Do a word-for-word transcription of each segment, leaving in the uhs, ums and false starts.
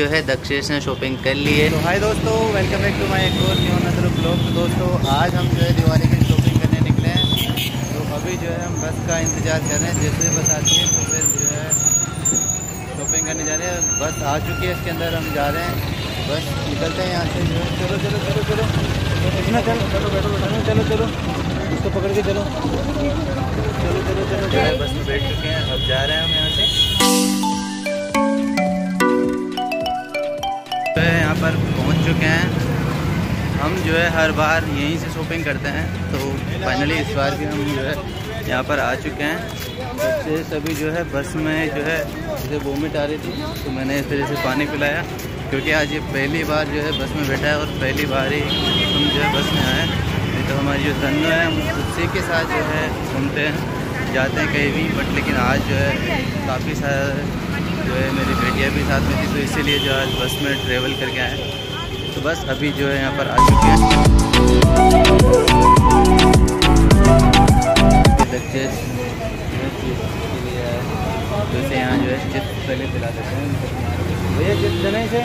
जो है दक्षेश ने शॉपिंग कर ली है। तो हाय दोस्तों, वेलकम बैक टू माय एक और न्यू अनदर ब्लॉग। तो दोस्तों आज हम जो है दिवाली की शॉपिंग करने निकले हैं। तो अभी जो है हम बस का इंतज़ार कर रहे हैं, जैसे बस आती है तो फिर जो है शॉपिंग करने जा रहे हैं। बस आ चुकी है, इसके अंदर हम जा रहे हैं। बस निकलते हैं यहाँ से जो है। चलो चलो चलो चलो इतना चलो चलो बैठो बैठो चलो चलो इसको पकड़ के चलो चलो चलो चलो जो है बस में बैठ चुके हैं। अब जा रहे हैं हम यहाँ से, यहाँ पर पहुँच चुके हैं। हम जो है हर बार यहीं से शॉपिंग करते हैं, तो फाइनली इस बार भी हम जो है यहाँ पर आ चुके हैं। बच्चे सभी जो है बस में जो है जैसे वोमिट आ रही थी, तो मैंने इस तरह से पानी पिलाया, क्योंकि आज ये पहली बार जो है बस में बैठा है और पहली बार ही हम जो है बस में आए। नहीं तो हमारी जो धन्नो है हम उसी के साथ जो है घूमते हैं, जाते हैं कहीं भी, बट लेकिन आज जो है काफ़ी सारा जो है मेरी बेटियाँ भी साथ में थी, तो इसीलिए जो आज बस में ट्रेवल करके आए। तो बस अभी जो है यहाँ पर आ चुके हैं। दक्षेश के लिए जैसे यहाँ जो है चिप्स पहले पिला देते हैं। भैया चिप्स देना इसे,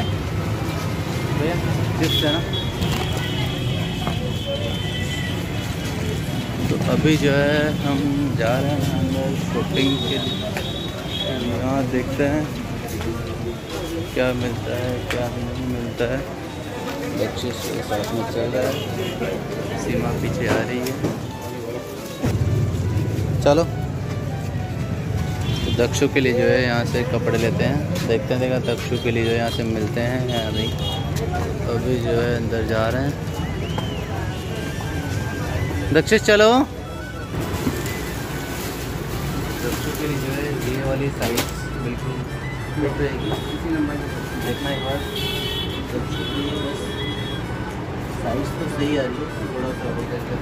भैया चिप्स देना। तो अभी जो है हम जा रहे हैं अंदर शॉपिंग के लिए। यहाँ देखते हैं क्या मिलता है क्या नहीं मिलता है। बच्चे साथ में चल रहा है, सीमा पीछे आ रही है। चलो तो दक्षु के लिए जो है यहाँ से कपड़े लेते हैं, देखते हैं देखा दक्षु के लिए जो यहाँ से मिलते हैं या नहीं। अभी जो है अंदर जा रहे हैं। दक्षेश चलो, जो है ये वाली साइज बिल्कुल फिट रहेगी, इसी नंबर देखना एक बार। साइज तो सही आ रही है, थोड़ा सा हो जाएगा।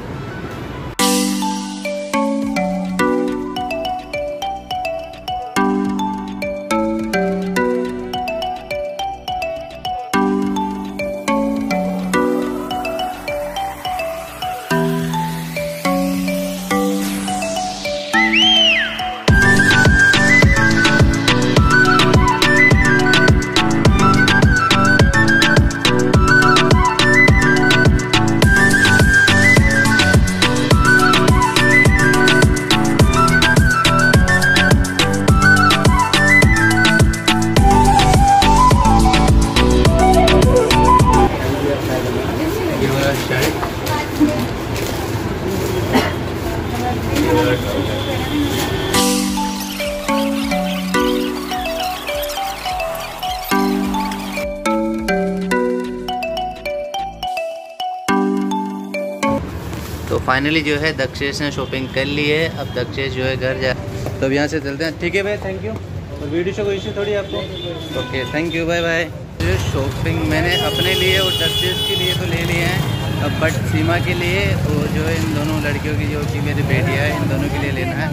तो फाइनली जो है दक्षेश ने शॉपिंग कर ली है। अब दक्षेश जो है घर जा, तो अब यहाँ से चलते हैं। ठीक है भाई, थैंक यू। और वीडियो से कोई इश्यू थोड़ी आपको, okay thank you bye bye. जो शॉपिंग मैंने अपने लिए और दक्षेश के लिए तो ले लिए हैं, अब बट सीमा के लिए और जो है इन दोनों लड़कियों की जो कि मेरी बेटी है, इन दोनों के लिए लेना है।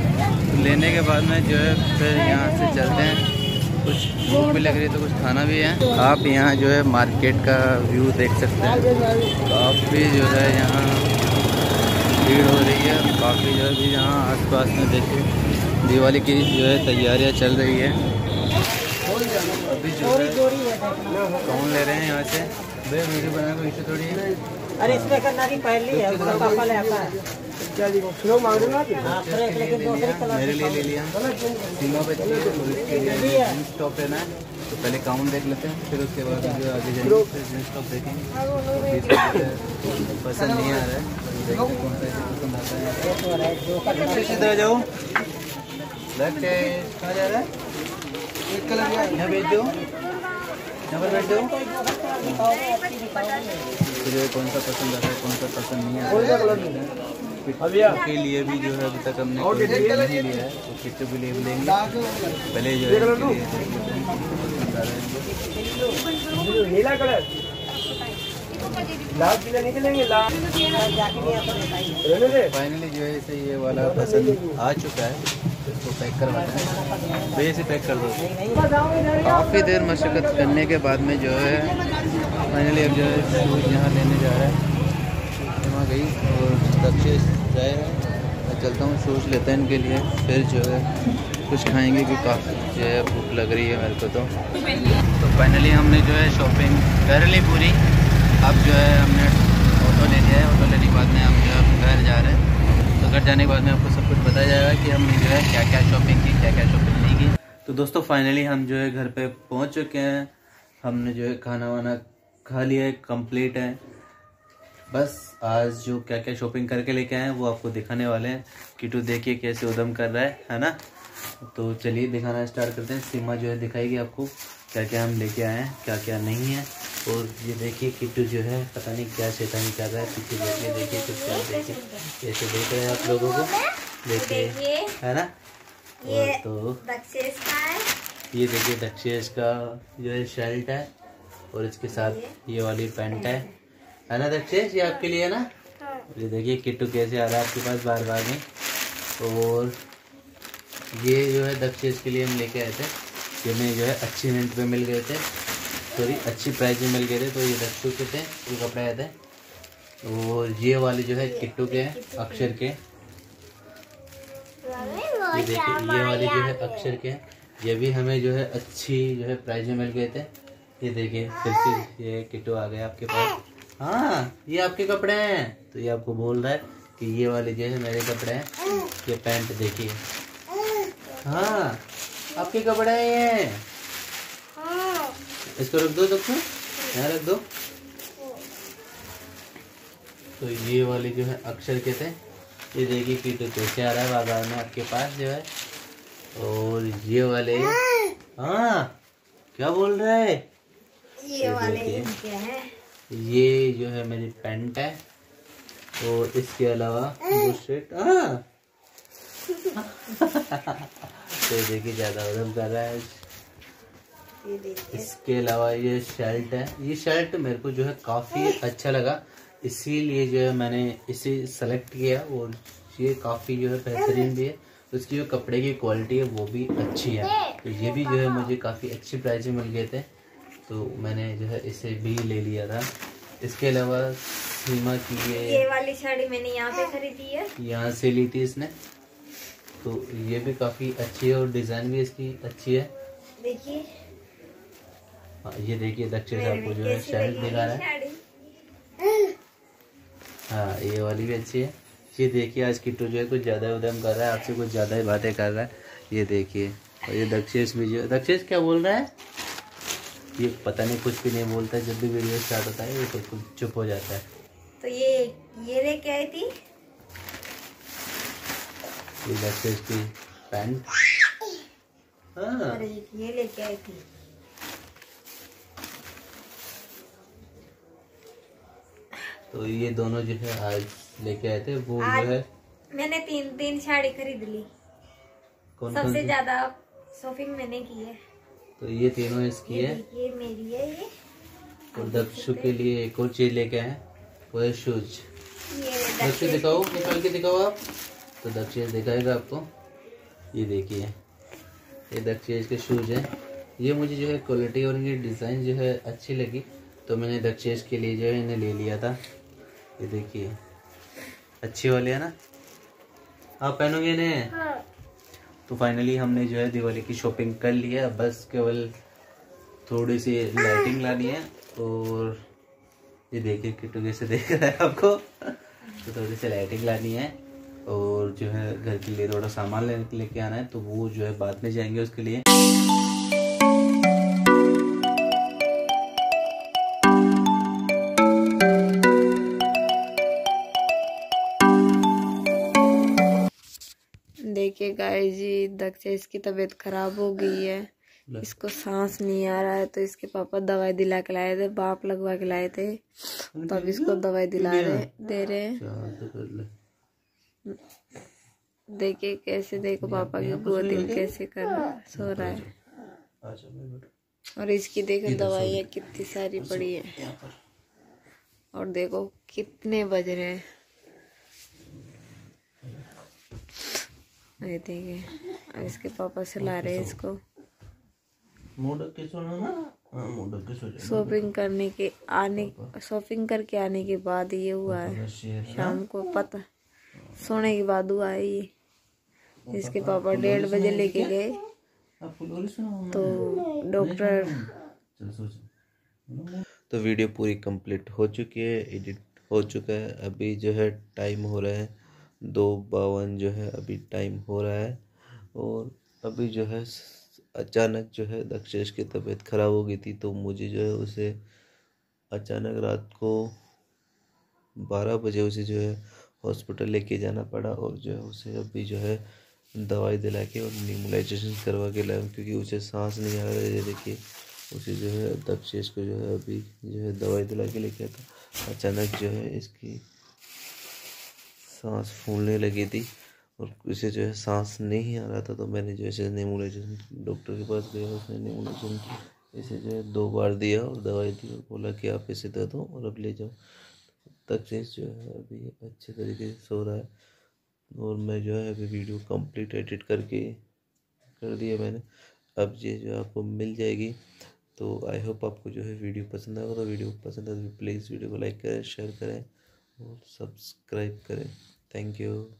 तो लेने के बाद में जो है फिर यहाँ से चलते हैं। कुछ भूख भी लग रही है, तो कुछ खाना भी है। आप यहाँ जो है मार्केट का व्यू देख सकते हैं। तो आप भी जो है यहाँ भीड़ हो रही है काफ़ी, जो है यहाँ आस पास में देखिए दिवाली की जो है तैयारियाँ चल रही है। अभी जो है कौन ले रहे हैं यहाँ से, भैया वीडियो बनाने को इश्यू थोड़ी है। अरे इसमें करना नहीं, पहली है उसका पापा ले आता है। मेरे लिए ले लिया, सीमा पे जींस टॉप लेना है। तो पहले काउंट देख लेते हैं, फिर उसके बाद जो आगे जाएंगे जींस टॉप देखेंगे। पसंद नहीं आ रहा है, सीधा जाओ। कहाँ जा रहा है? एक कलर यहाँ भेज दो, यहाँ पर बैठ दो। तुझे कौन सा पसंद आता है, कौन सा पसंद नहीं आता है, के लिए भी जो है अभी तक हमने नहीं लिया है, तो किट्टू भी ले लेंगे। पहले जो है पसंद आ रहा है लाभ पीला निकलेंगे। फाइनली जो है इसे ये वाला पसंद आ चुका है, इसको पैक करवाना है। भैया इसे पैक कर दो। काफ़ी देर मशक्क़त करने के बाद में जो है फाइनली अब जो है शूज़ यहाँ लेने जा रहा है। वहाँ गई और दक्षेश जाए, मैं चलता हूँ शूज़ लेते हैं इनके लिए, फिर जो है कुछ खाएंगे कि काफ़ी जो है भूख लग रही है मेरे को। तो तो फाइनली हमने जो है शॉपिंग कर ली पूरी। अब जो है हमने ऑटो ले लिया है, ऑटो लेने के बाद में हम जो है घर जा रहे हैं। तो घर जाने के बाद में आपको सब कुछ बताया जाएगा कि हमने जो है क्या क्या शॉपिंग की, क्या क्या शॉपिंग नहीं की। तो दोस्तों फाइनली हम जो है घर पर पहुँच चुके हैं। हमने जो है खाना वाना खा लिया है, कम्प्लीट है। बस आज जो क्या क्या शॉपिंग करके लेके आए हैं वो आपको दिखाने वाले हैं। किटू देखिए कैसे उदम कर रहा है है ना। तो चलिए दिखाना स्टार्ट करते हैं। सीमा जो है दिखाएगी आपको क्या क्या हम लेके आए हैं, क्या क्या नहीं है। और ये देखिए किटू जो है पता नहीं क्या शैतानी कर रहा है, पीछे देखिए देखिए कुछ देखिए कैसे देख रहे हैं आप लोगों को, देखिए है ना। और तो ये देखिए दक्षेश का जो है शर्ट है और इसके साथ ये वाली पैंट है है ना दक्षेश, ये आपके लिए है ना। ये देखिए किट्टू कैसे आ रहा है आपके पास बार बार में। और ये जो है दक्षेश के लिए हम लेके आए थे, ये में जो है अच्छी रेंट पे मिल गए थे, सॉरी अच्छी प्राइस में मिल गए थे। तो ये दक्षू के थे, ये कपड़े आए थे। और ये वाले जो है किट्टू के अक्षर के, ये देखिए ये वाले जो है अक्षर के, ये भी हमें जो है अच्छी जो है प्राइस में मिल गए थे। ये देखिए फिर से ये किट्टू आ गया आपके पास। हाँ ये आपके कपड़े हैं। तो ये आपको बोल रहा है कि ये वाले जो है मेरे कपड़े हैं। ये पैंट देखिए, हाँ आपके कपड़े हैं ये। इसको रख दो दोस्तों, यहाँ रख दो। तो ये वाले जो है अक्षर के थे। ये देखिए कि तो कैसे आ रहा है बाजार में आपके पास जो है। और ये वाले, हाँ क्या बोल रहा है, ये वाले क्या है, ये जो है मेरी पैंट है। और इसके अलावा बुशर्ट, हाँ तो देखिए ज्यादा उदम कर रहा है। इसके अलावा ये शर्ट है, ये शर्ट मेरे को जो है काफी अच्छा लगा, इसीलिए जो है मैंने इसे सेलेक्ट किया। और ये काफी जो है बेहतरीन भी है, उसकी जो कपड़े की क्वालिटी है वो भी अच्छी है। तो ये भी जो है मुझे काफी अच्छी प्राइस में मिल गए थे, तो मैंने जो है इसे भी ले लिया था। इसके अलावा सीमा की ये ये वाली साड़ी मैंने यहाँ पे खरीदी है, यहाँ से ली थी इसने। तो ये भी काफी अच्छी है और डिजाइन भी इसकी अच्छी है। देखिए ये देखिए दक्षिण साहब को जो है शर्ट दिखा रहा है, हाँ ये वाली भी अच्छी है। ये देखिए आज किट्टू जो है कुछ ज्यादा उदम कर रहा है, आपसे कुछ ज्यादा ही बातें कर रहा है। ये देखिए और ये दक्षेश भी जो, दक्षेश क्या बोल रहा है ये पता नहीं, कुछ भी नहीं बोलता है। जब भी वीडियो स्टार्ट होता है ये तो कुछ चुप हो जाता है। तो ये ये लेके आई थी, ये दक्षेश की पैंट, हाँ ये लेके आई थी। तो ये दोनों जो है आज लेके आए थे वो जो है। मैंने तीन तीन साड़ी खरीद ली, सबसे ज्यादा शॉपिंग मैंने की है। तो ये तीनों इसकी है, ये मेरी है ये। और दक्षु के लिए एक और चीज लेके आए, वो है शूज। दक्षु दिखाओ, निकाल के दिखाओ आप। तो दक्षेश दिखाएगा आपको, ये देखिए ये दक्षेश के शूज हैं। ये मुझे जो है क्वालिटी और इनकी डिजाइन जो है अच्छी लगी, तो मैंने दक्षेश के लिए जो है इन्हें ले लिया था। ये देखिए अच्छी वाली है ना, आप पहनोगे इन्हें। तो फाइनली हमने जो है दिवाली की शॉपिंग कर ली है। बस केवल थोड़ी सी लाइटिंग लानी है। और ये देखिए किट्टू कैसे देख रहा है आपको। तो थोड़ी सी लाइटिंग लानी है और जो है घर के लिए थोड़ा सामान लेके लेके आना है, तो वो जो है बाद में जाएंगे उसके लिए। देखिए गाइस जी दक्षेश की तबीयत खराब हो गई है, इसको सांस नहीं आ रहा है। तो इसके पापा दवाई दिला के लाए थे, बाप लगवा के लाए थे, तो अब इसको दवाई दिला रहे दे रहे। देखिए कैसे, देखो पापा की गोद कैसे कर सो रहा है। और इसकी देखो दवाइयाँ कितनी सारी पड़ी है, और देखो कितने बज रहे हैं। ये देखिए इसके पापा से ला रहे हैं इसको। शॉपिंग करने के आने शॉपिंग करके आने के बाद ये हुआ है, शाम को पता सोने के बाद हुआ है ये। इसके पापा डेढ़ बजे लेके गए तो डॉक्टर। तो वीडियो पूरी कंप्लीट हो चुकी है, एडिट हो चुका है। अभी जो है टाइम हो रहा है दो बावन जो है अभी टाइम हो रहा है। और अभी जो है अचानक जो है दक्षेश की तबीयत ख़राब हो गई थी, तो मुझे जो है उसे अचानक रात को बारह बजे उसे जो है हॉस्पिटल लेके जाना पड़ा। और जो है उसे अभी जो है दवाई दिला के और न्यूमोलाइजेशन करवा के लाया, क्योंकि उसे सांस नहीं आ रही है। देखिए उसे जो है दक्षेश को जो है अभी जो है दवाई दिला के लेके आया था। अचानक जो है इसकी सांस फूलने लगी थी और इसे जो है सांस नहीं आ रहा था, तो मैंने जो है न्यूमोलाइजेशन डॉक्टर के पास गया। उसने न्यूमोलाइजेशन इसे जो है दो बार दिया और दवाई दी और बोला कि आप इसे दे दो और अब ले जाओ। दक्षेश जो है अभी अच्छे तरीके से सो रहा है। और मैं जो है अभी वीडियो कंप्लीट एडिट करके कर दिया मैंने। अब ये जो आपको मिल जाएगी। तो आई होप आपको जो है वीडियो पसंद आएगा। तो वीडियो पसंद आए तो प्लीज़ वीडियो को लाइक करें, शेयर करें और सब्सक्राइब करें। Thank you.